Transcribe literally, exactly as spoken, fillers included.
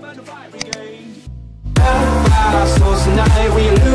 Seven to five brigade. Source tonight we